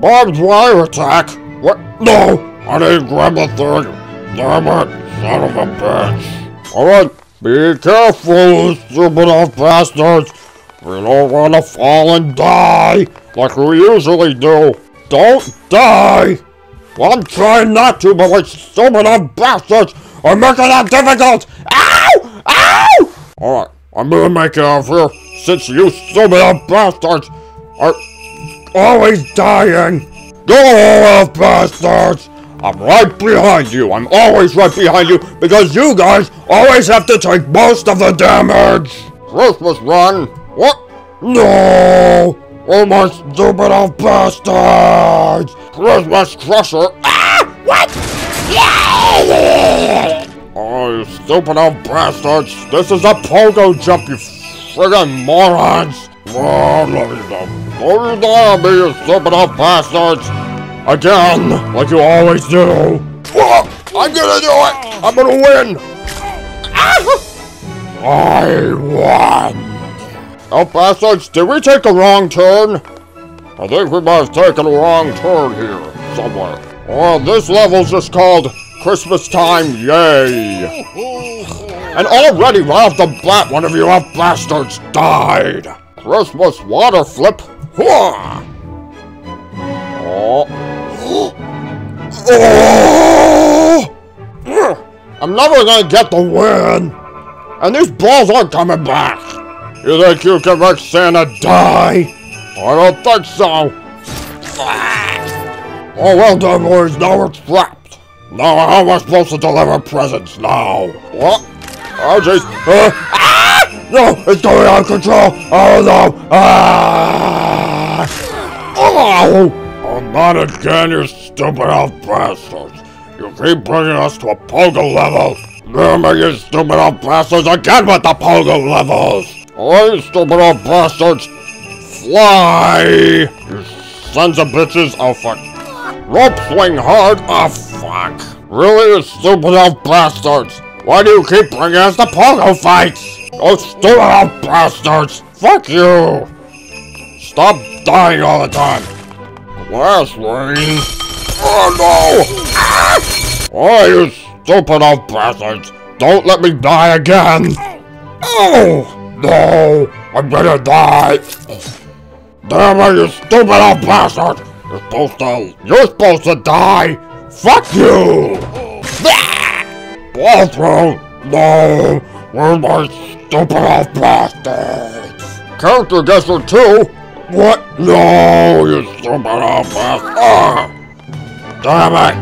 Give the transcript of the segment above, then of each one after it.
Barbed wire attack? What? No! I didn't grab a thing! Damn it! Son of a bitch! Alright, be careful, stupid old bastards! We don't want to fall and die, like we usually do! Don't die! Well, I'm trying not to, but like stupid old bastards are making that difficult! Ow! Ow! Alright, I'm gonna make it out of here, since you stupid old bastards are always dying! Go off, bastards! I'm right behind you! I'm always right behind you because you guys always have to take most of the damage! Christmas run? What? No! Oh my stupid old bastards! Christmas crusher! Ah! What? Oh, you stupid old bastards! This is a pogo jump, you friggin' morons! Oh, love you dumb. Oh, you dumb, you stupid old bastards! Again, like you always do. I'm gonna do it! I'm gonna win! I won! Oh, bastards, did we take a wrong turn? I think we must have taken a wrong turn here, somewhere. Well, this level's just called Christmas Time, yay! And already Ralph the Bat, one of you old bastards, died! Christmas water flip! Oh. I'm never gonna get the win! And these balls aren't coming back! You think you can make Santa die? I don't think so! Oh well done, boys, now we're trapped! Now how am I supposed to deliver presents now? What? Oh jeez! No! It's going out of control! Oh no! Oh! Not again, you stupid old bastards! You keep bringing us to a pogo level! Remember, you stupid old bastards, again with the pogo levels! Oh, you stupid old bastards! Fly! You sons of bitches! Oh, fuck. Rope swing hard? Oh, fuck. Really, you stupid old bastards? Why do you keep bringing us to pogo fights? Oh, stupid old bastards! Fuck you! Stop dying all the time! Last rain. Oh no! Ah! Oh, you stupid old bastards! Don't let me die again! Oh! No! I'm gonna die! Damn it, you stupid old bastard! You're supposed to die! Fuck you! Ball through! No! We're my stupid old bastards! Character guesser 2? What? No, you stupid old bastard! Damn it!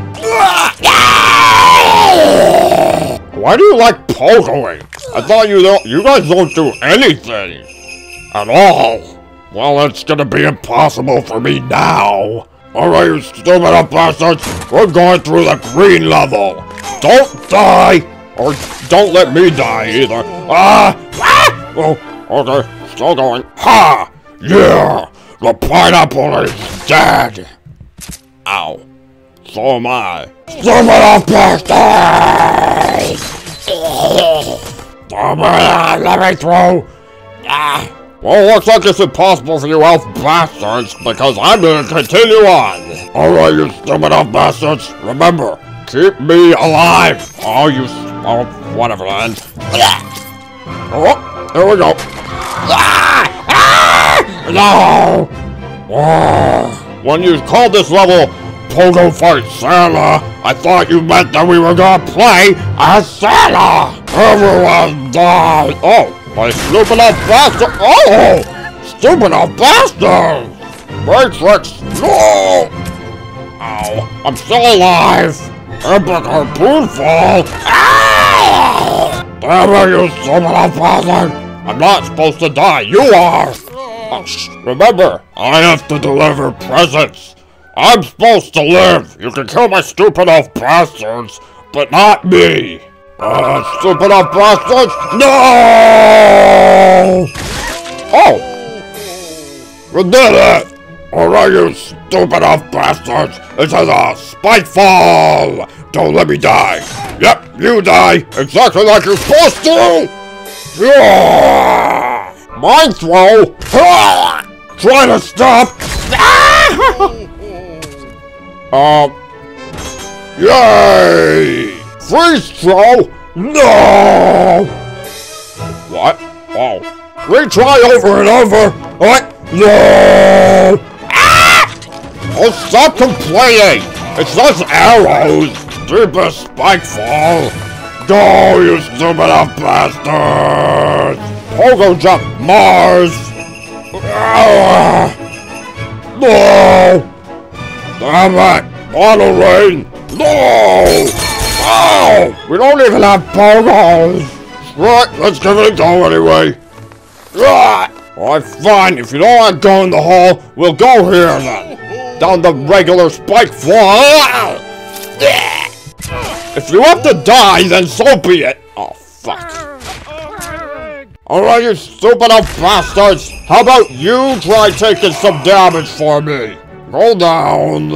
Why do you like pogoing? I thought you guys don't do anything at all. Well, it's gonna be impossible for me now. All right, you stupid old bastards, we're going through the green level. Don't die, or don't let me die either. Oh, okay, still going. Ha! Yeah! The pineapple is dead! Ow. So am I. Stupid old bastards! Let me through! Well, it looks like it's impossible for you elf bastards, because I'm gonna continue on! Alright, you stupid old bastards, remember, keep me alive! Whatever, man. Oh, there we go. No! When you called this level Pogo Fight Santa, I thought you meant that we were gonna play as Santa! Everyone died! Oh, my stupid old bastard! Oh! Stupid old bastard! Matrix! No! Ow, I'm still alive! Epic harpoon fall! Ow! Damn it, you stupid old bastard! I'm not supposed to die, you are! Remember, I have to deliver presents. I'm supposed to live. You can kill my stupid old bastards, but not me. Stupid old bastards? No! Oh! We did it! Alright, you stupid old bastards. This is a spiteful. Don't let me die. Yep, you die. Exactly like you're supposed to! Yeah! Mind throw! Try to stop! Yay! Freeze throw? No! What? Oh. Retry over and over? What? No! Ah! Oh, stop complaining! It's those arrows! Stupid spikefall! Go, you stupid up bastards! Pogo jump Mars! Ah! No! Damn it! Bottle rain! No! Oh! We don't even have pogos! Right, let's give it a go anyway! Right! Alright, fine, if you don't want to go in the hole, we'll go here then! Down the regular spike floor! If you have to die, then so be it! Oh, fuck. Alright, you stupid up bastards! How about you try taking some damage for me? Go down.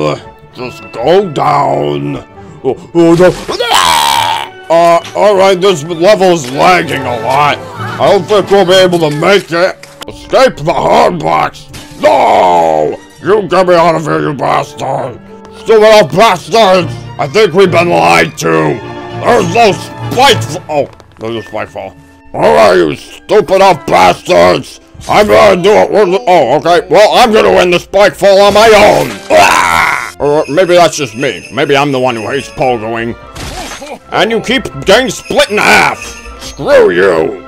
Just go down. Oh, oh no. Alright, this level's lagging a lot. I don't think we'll be able to make it. Escape the hard box. No! You get me out of here, you bastard. Stupid old bastards. I think we've been lied to. There's no spikefall. Oh, there's a spikefall. Alright, you stupid old bastards. I'm gonna do it. Oh, okay. Well, I'm gonna win the spike fall on my own. Ah! Or maybe that's just me. Maybe I'm the one who hates pogoing. And you keep getting split in half. Screw you.